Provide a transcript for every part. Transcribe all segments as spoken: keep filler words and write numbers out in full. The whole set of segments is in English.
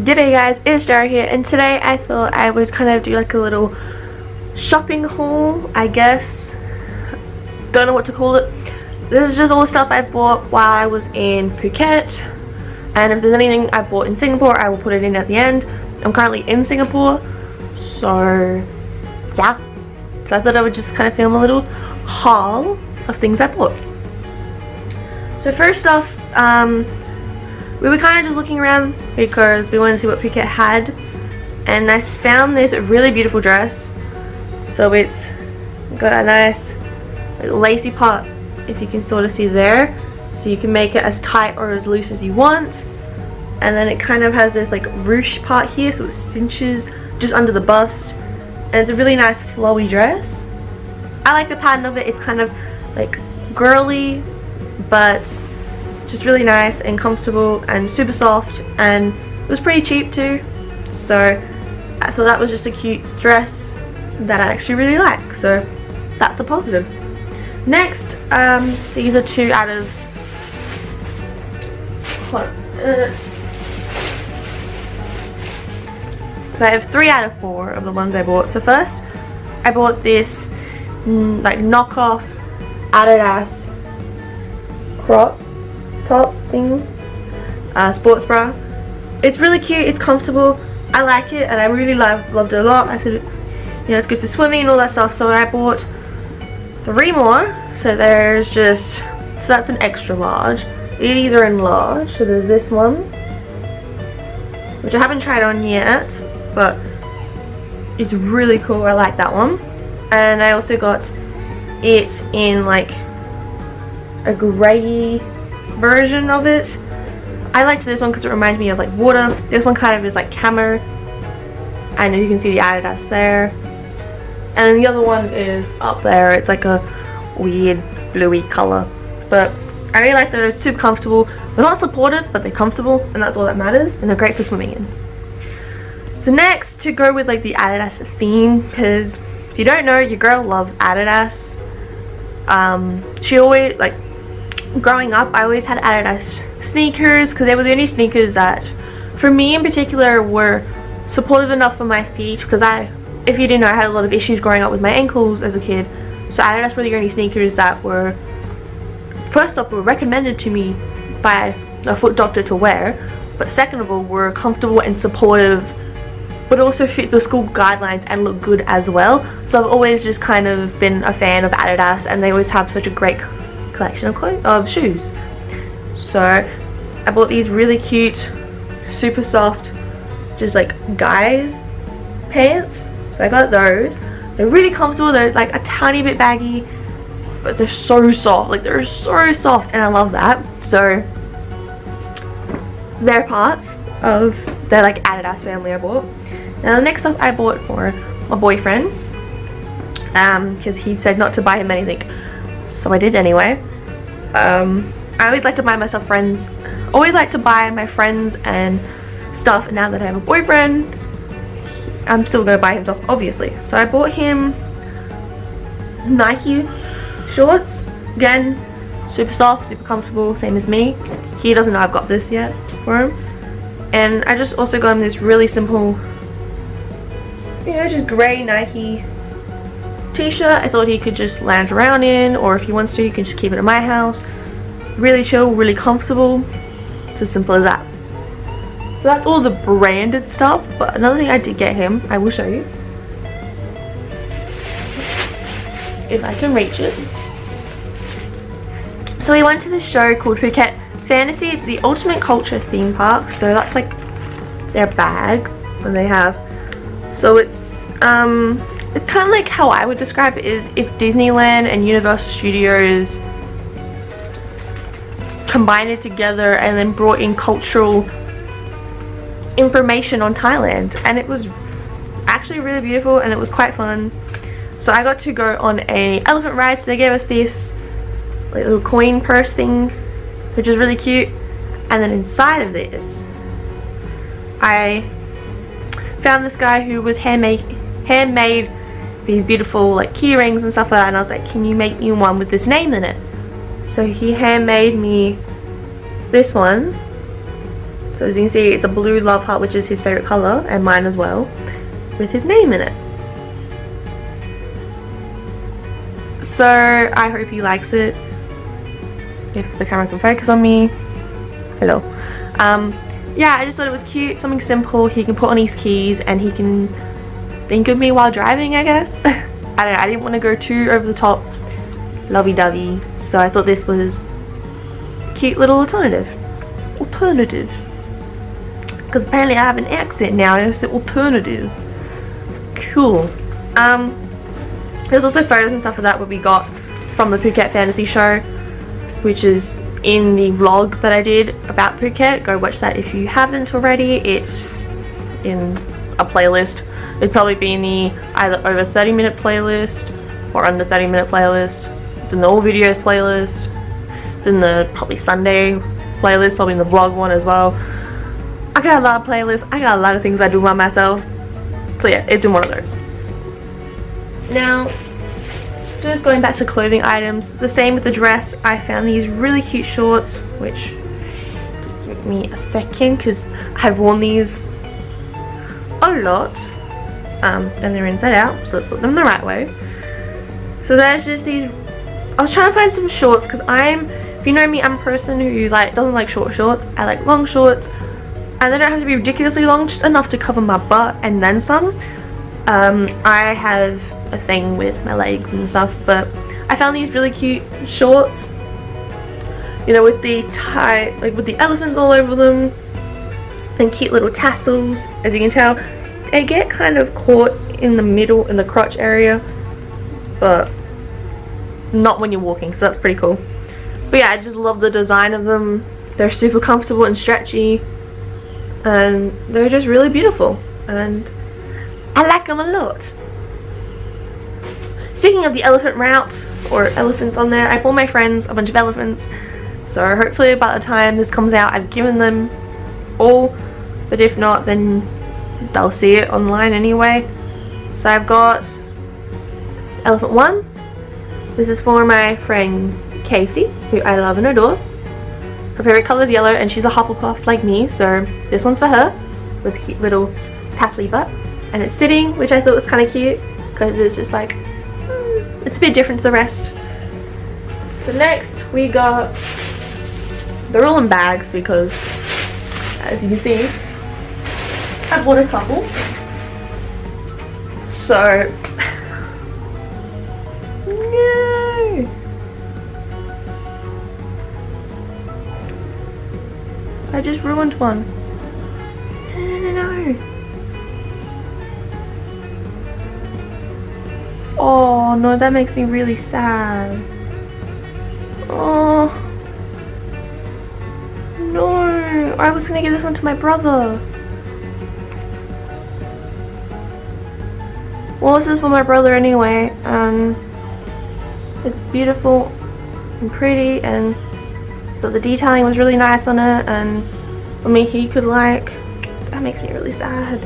G'day guys, it's Jar here, and today I thought I would kind of do like a little shopping haul, I guess. Don't know what to call it. This is just all the stuff I bought while I was in Phuket, and if there's anything I bought in Singapore, I will put it in at the end. I'm currently in Singapore, so yeah. So I thought I would just kind of film a little haul of things I bought. So first off, um, we were kind of just looking around because we wanted to see what Phuket had, and I found this really beautiful dress. So it's got a nice lacy part, if you can sort of see there, so you can make it as tight or as loose as you want, and then it kind of has this like ruche part here, so it cinches just under the bust, and it's a really nice flowy dress. I like the pattern of it. It's kind of like girly, but just really nice and comfortable and super soft, and it was pretty cheap too, so I thought that was just a cute dress that I actually really like, so that's a positive. Next, um, these are two out of hold on. Uh, so I have three out of four of the ones I bought. So first I bought this mm, like knockoff Adidas crop top thing, uh, sports bra. It's really cute, it's comfortable, I like it, and I really love, loved it a lot. I said, you know, it's good for swimming and all that stuff, so I bought three more. So there's just, so that's an extra large. These are in large, so there's this one, which I haven't tried on yet, but it's really cool, I like that one. And I also got it in like a grey version of it. I liked this one because it reminds me of like water. This one kind of is like camo. I know you can see the Adidas there, and the other one is up there. It's like a weird bluey color, but I really like those. Super comfortable. They're not supportive, but they're comfortable, and that's all that matters. And they're great for swimming in. So next, to go with like the Adidas theme, because if you don't know, your girl loves Adidas. Um, she always like. Growing up, I always had Adidas sneakers because they were the only sneakers that, for me in particular, were supportive enough for my feet. Because I, if you didn't know, I had a lot of issues growing up with my ankles as a kid. So Adidas were the only sneakers that were, first off, were recommended to me by a foot doctor to wear. But second of all, were comfortable and supportive, but also fit the school guidelines and look good as well. So I've always just kind of been a fan of Adidas, and they always have such a great collection of, clothes, of shoes. So I bought these really cute, super soft, just like guys pants. So I got those. They're really comfortable. They're like a tiny bit baggy, but they're so soft. Like they're so soft, and I love that. So they're parts of their like Adidas family I bought. Now the next stuff I bought for my boyfriend, um, because he said not to buy him anything. So I did anyway. Um, I always like to buy myself friends. Always like to buy my friends and stuff. And now that I have a boyfriend, I'm still gonna buy him stuff, obviously. So I bought him Nike shorts. Again, super soft, super comfortable, same as me. He doesn't know I've got this yet for him. And I just also got him this really simple, you know, just grey Nike t-shirt. I thought he could just lounge around in, or if he wants to, he can just keep it at my house. Really chill, really comfortable. It's as simple as that. So that's all the branded stuff, but another thing I did get him, I will show you if I can reach it. So we went to this show called Phuket Fantasy. It's the ultimate culture theme park, so that's like their bag, and they have, so it's um it's kind of like how I would describe it is if Disneyland and Universal Studios combined it together and then brought in cultural information on Thailand. And it was actually really beautiful, and it was quite fun. So I got to go on a elephant ride. So they gave us this like little coin purse thing, which is really cute. And then inside of this, I found this guy who was handmade, handmade these beautiful like key rings and stuff like that, and I was like, can you make me one with this name in it? So he handmade me this one. So as you can see, it's a blue love heart, which is his favourite colour, and mine as well, with his name in it. So I hope he likes it. If the camera can focus on me. Hello. Um, yeah, I just thought it was cute, something simple. He can put on his keys and he can think of me while driving, I guess. I don't know, I didn't want to go too over the top lovey-dovey, so I thought this was a cute little alternative. Alternative. Because apparently I have an accent now, it's an alternative. Cool. Um, there's also photos and stuff of that what we got from the Phuket Fantasy show, which is in the vlog that I did about Phuket. Go watch that if you haven't already. It's in a playlist. It'd probably be in the either over thirty minute playlist or under thirty minute playlist. It's in the all videos playlist. It's in the probably Sunday playlist, probably in the vlog one as well. I got a lot of playlists. I got a lot of things I do by myself. So yeah, it's in one of those. Now, just going back to clothing items, the same with the dress. I found these really cute shorts, which, just give me a second because I've worn these a lot. Um, and they're inside out, so let's put them the right way. So there's just these, I was trying to find some shorts because I'm, if you know me, I'm a person who like doesn't like short shorts. I like long shorts, and they don't have to be ridiculously long, just enough to cover my butt and then some. Um, I have a thing with my legs and stuff, but I found these really cute shorts, you know, with the tie, like with the elephants all over them, and cute little tassels. As you can tell, they get kind of caught in the middle, in the crotch area, but not when you're walking, so that's pretty cool. But yeah, I just love the design of them. They're super comfortable and stretchy, and they're just really beautiful, and I like them a lot. Speaking of the elephant routes, or elephants on there, I bought my friends a bunch of elephants, so hopefully by the time this comes out I've given them all, but if not then they'll see it online anyway. So I've got elephant one. This is for my friend Casey, who I love and adore. Her favourite colour is yellow and she's a Hufflepuff like me, so this one's for her, with a cute little tassely butt. And it's sitting, which I thought was kind of cute, because it's just like, it's a bit different to the rest. So next we got, they're all in bags because, as you can see, I bought a couple. So, no. I just ruined one. No, no, no, no. Oh no, that makes me really sad. Oh no, I was gonna give this one to my brother. Well, this is for my brother anyway. Um, it's beautiful and pretty, and but the detailing was really nice on it, and for me, he could like. That makes me really sad.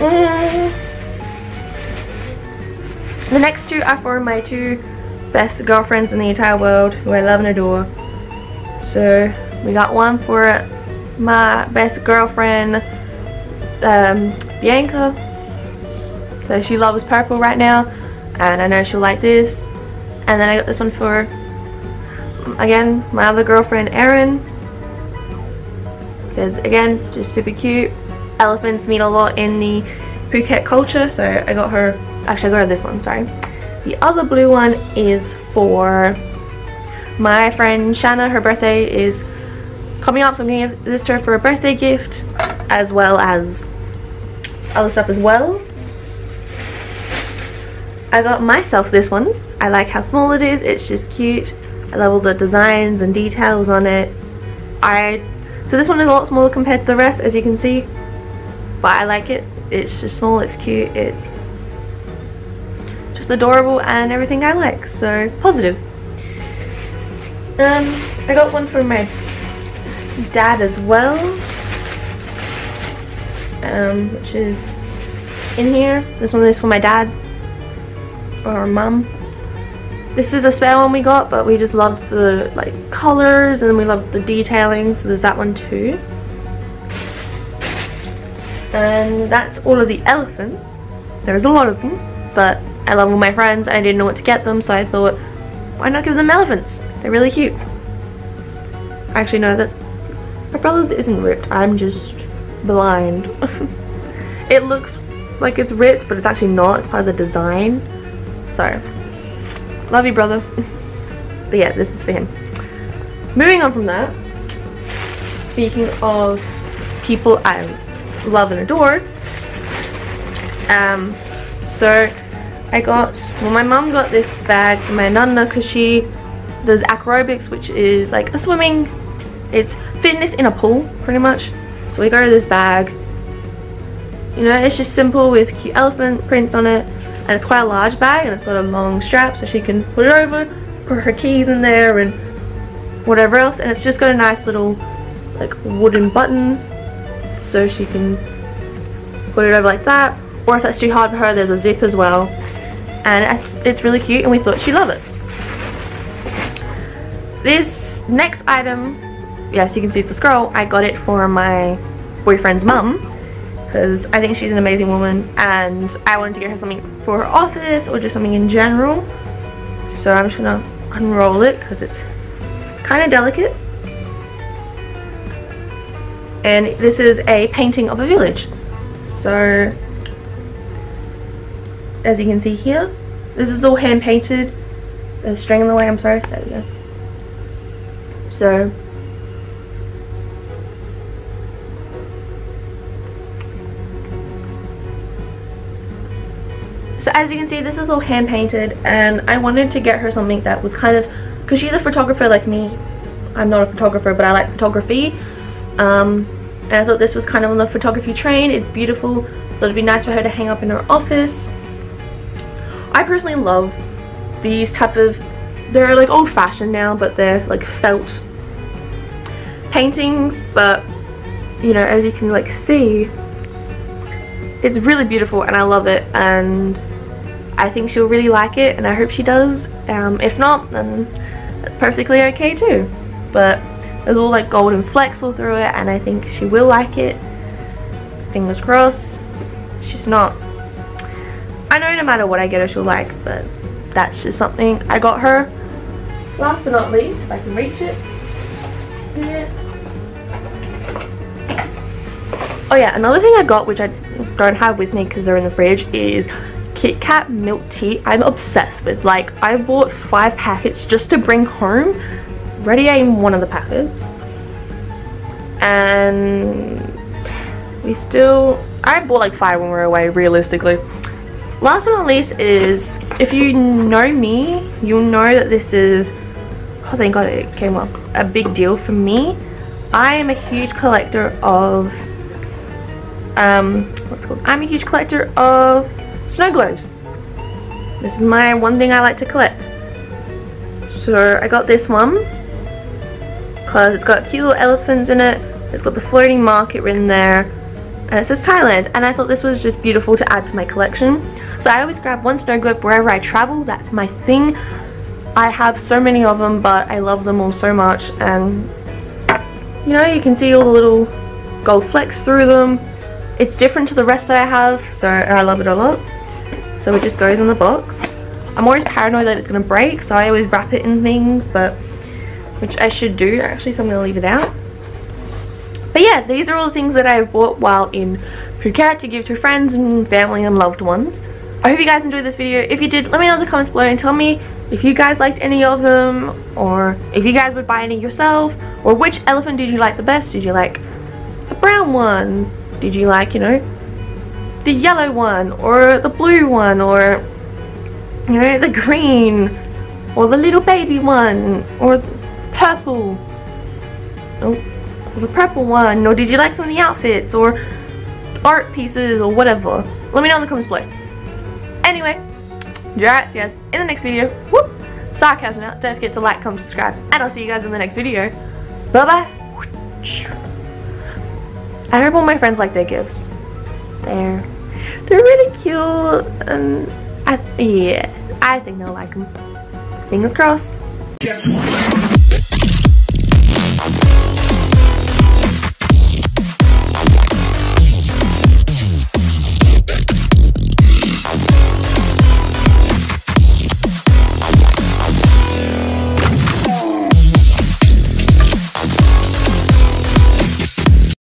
Mm. The next two are for my two best girlfriends in the entire world, who I love and adore. So we got one for my best girlfriend, um, Bianca. So she loves purple right now, and I know she'll like this. And then I got this one for, again, my other girlfriend, Erin. Because again, just super cute. Elephants mean a lot in the Phuket culture, so I got her. Actually, I got her this one, sorry. The other blue one is for my friend Shanna. Her birthday is coming up, so I'm going to give this to her for a birthday gift, as well as other stuff as well. I got myself this one. I like how small it is. It's just cute. I love all the designs and details on it. I So this one is a lot smaller compared to the rest, as you can see, but I like it. It's just small, it's cute, it's adorable, and everything I like, so positive. Um, I got one from my dad as well, um, which is in here. This one is for my dad or mum, This is a spare one we got, but we just loved the like colors and we loved the detailing, so there's that one too. And that's all of the elephants. There is a lot of them, but I love all my friends and I didn't know what to get them, so I thought, why not give them elephants? They're really cute. Actually, no, that my brother's isn't ripped. I'm just blind. It looks like it's ripped, but it's actually not. It's part of the design. So, love you, brother. But yeah, this is for him. Moving on from that, speaking of people I love and adore, um, so I got, well, my mum got this bag for my nana because she does acrobics, which is like a swimming, it's fitness in a pool, pretty much. So we got her this bag. You know, it's just simple with cute elephant prints on it, and it's quite a large bag, and it's got a long strap so she can put it over, put her keys in there and whatever else, and it's just got a nice little like wooden button so she can put it over like that, or if that's too hard for her, there's a zip as well, and it's really cute and we thought she'd love it. This next item, yes, you can see it's a scroll. I got it for my boyfriend's mum because I think she's an amazing woman and I wanted to get her something for her office or just something in general. So I'm just gonna unroll it because it's kind of delicate. And this is a painting of a village. So as you can see here, this is all hand painted. There's a string in the way, I'm sorry. There we go. So So as you can see, this is all hand painted, and I wanted to get her something that was kind of, because she's a photographer like me. I'm not a photographer, but I like photography, um, and I thought this was kind of on the photography train. It's beautiful, so it'd be nice for her to hang up in her office. I personally love these type of, they're like old-fashioned now, but they're like felt paintings, but you know, as you can like see, it's really beautiful and I love it, and I think she'll really like it, and I hope she does. Um, if not, then that's perfectly okay too. But there's all like golden flecks all through it, and I think she will like it. Fingers crossed. She's not. I know no matter what I get her, she'll like. But that's just something I got her. Last but not least, if I can reach it. Oh yeah, another thing I got, which I don't have with me because they're in the fridge, is Kit Kat milk tea. I'm obsessed with, like, I bought five packets just to bring home, ready in one of the packets, and we still, I bought like five when we were away realistically. Last but not least is, if you know me, you'll know that this is, oh thank god it came up, a big deal for me. I am a huge collector of Um, what's it called? I'm a huge collector of snow globes. This is my one thing I like to collect. So I got this one because it's got cute little elephants in it. It's got the floating market written there, and it says Thailand. And I thought this was just beautiful to add to my collection. So I always grab one snow globe wherever I travel. That's my thing. I have so many of them, but I love them all so much. And you know, you can see all the little gold flecks through them. It's different to the rest that I have, so I love it a lot. So it just goes in the box. I'm always paranoid that it's going to break, so I always wrap it in things, but which I should do actually, so I'm going to leave it out. But yeah, these are all the things that I've bought while in Phuket to give to friends and family and loved ones. I hope you guys enjoyed this video. If you did, let me know in the comments below and tell me if you guys liked any of them, or if you guys would buy any yourself, or which elephant did you like the best? Did you like the brown one? Did you like, you know, the yellow one, or the blue one, or, you know, the green, or the little baby one, or the purple, oh, or the purple one, or did you like some of the outfits, or art pieces, or whatever? Let me know in the comments below. Anyway, alright, see you guys in the next video. Whoop! Sarcasm out. Don't forget to like, comment, subscribe, and I'll see you guys in the next video. Bye-bye. I hope all my friends like their gifts. They're, they're really cute, and I, yeah, I think they'll like them. Fingers crossed. Yes.